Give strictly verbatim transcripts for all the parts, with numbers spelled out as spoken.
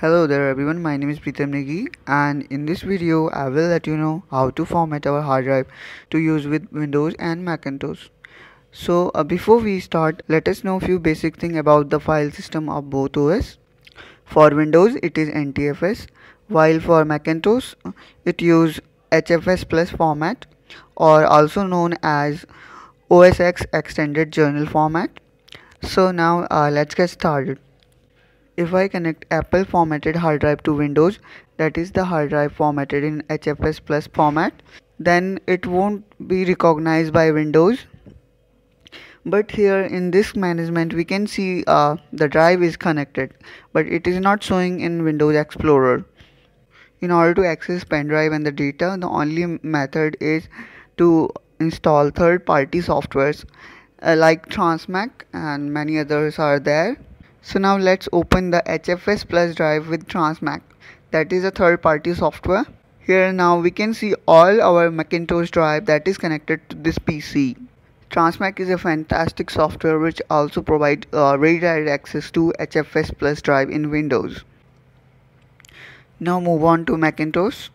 Hello there everyone, my name is Pritam Negi and in this video I will let you know how to format our hard drive to use with Windows and Macintosh. So uh, before we start, let us know few basic things about the file system of both O S. For Windows it is N T F S, while for Macintosh it uses H F S plus format, or also known as O S X extended journal format. So now uh, let's get started. If I connect Apple formatted hard drive to Windows, that is the hard drive formatted in H F S plus format, then it won't be recognized by Windows. But here in Disk Management we can see uh, the drive is connected, but it is not showing in Windows Explorer. In order to access pen drive and the data, the only method is to install third-party softwares uh, like TransMac, and many others are there. So now let's open the H F S plus drive with TransMac, that is a third party software. Here now we can see all our Macintosh drive that is connected to this P C. TransMac is a fantastic software which also provides uh, redirect access to H F S plus drive in Windows. Now move on to Macintosh.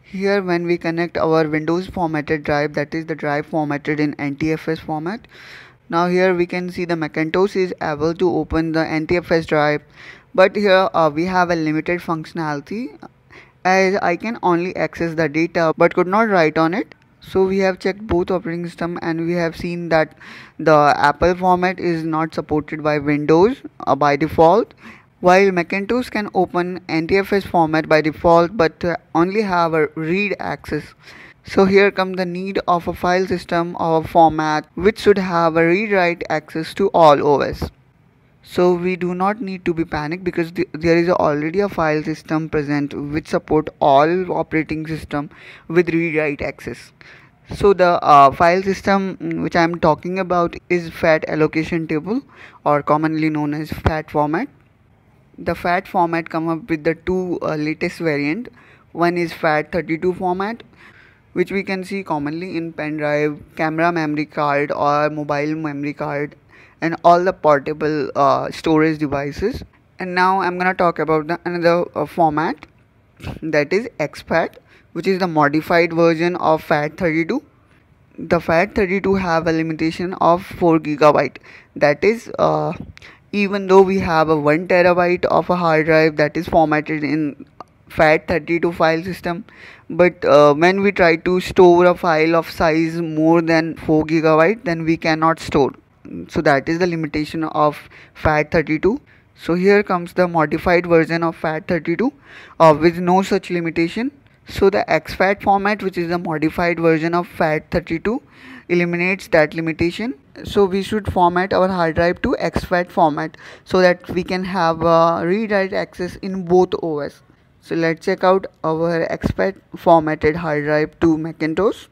Here when we connect our Windows formatted drive, that is the drive formatted in N T F S format. Now here we can see the Macintosh is able to open the N T F S drive, but here uh, we have a limited functionality as I can only access the data but could not write on it. So we have checked both operating system and we have seen that the Apple format is not supported by Windows uh, by default, while Macintosh can open N T F S format by default but uh, only have a read access. So here comes the need of a file system or a format which should have a read-write access to all O S. So we do not need to be panicked because th there is already a file system present which support all operating system with read-write access. So the uh, file system which I am talking about is FAT allocation table, or commonly known as FAT format. The FAT format come up with the two uh, latest variant. One is FAT thirty-two format, which we can see commonly in pen drive, camera memory card or mobile memory card, and all the portable uh, storage devices. And now I'm gonna talk about the another uh, format, that is exFAT, which is the modified version of FAT thirty-two. The FAT thirty-two have a limitation of four gigabyte, that is uh, even though we have a one terabyte of a hard drive that is formatted in FAT thirty-two file system, but uh, when we try to store a file of size more than four gigabyte, then we cannot store. So that is the limitation of FAT thirty-two. So here comes the modified version of FAT thirty-two uh, with no such limitation. So the exFAT format, which is the modified version of FAT thirty-two, eliminates that limitation. So we should format our hard drive to exFAT format so that we can have uh, read-write access in both O S. So let's check out our exFAT formatted hard drive to Macintosh.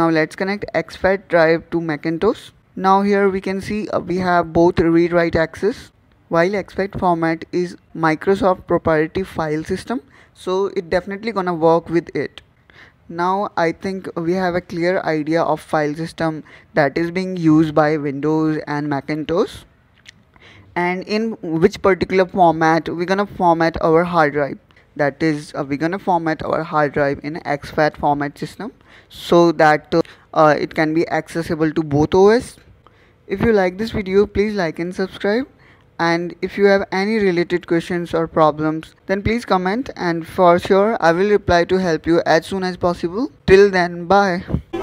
Now let's connect exFAT drive to Macintosh. Now here we can see uh, we have both read-write access. While exFAT format is Microsoft proprietary file system, so it definitely gonna work with it. Now I think we have a clear idea of file system that is being used by Windows and Macintosh, and in which particular format we're gonna format our hard drive. That is, uh, we're gonna format our hard drive in exFAT format system so that uh, uh, it can be accessible to both O S. If you like this video, please like and subscribe, and if you have any related questions or problems, then please comment, and for sure I will reply to help you as soon as possible. Till then, bye.